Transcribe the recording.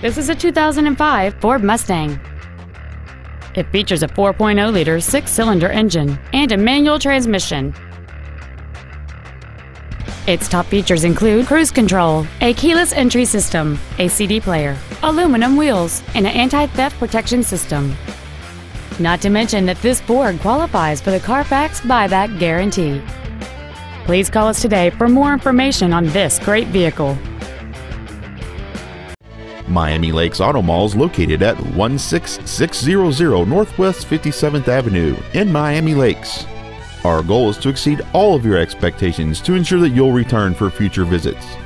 This is a 2005 Ford Mustang. It features a 4.0-liter six-cylinder engine and a manual transmission. Its top features include cruise control, a keyless entry system, a CD player, aluminum wheels, and an anti-theft protection system. Not to mention that this Ford qualifies for the Carfax buyback guarantee. Please call us today for more information on this great vehicle. Miami Lakes Auto Mall is located at 16600 Northwest 57th Avenue in Miami Lakes. Our goal is to exceed all of your expectations to ensure that you'll return for future visits.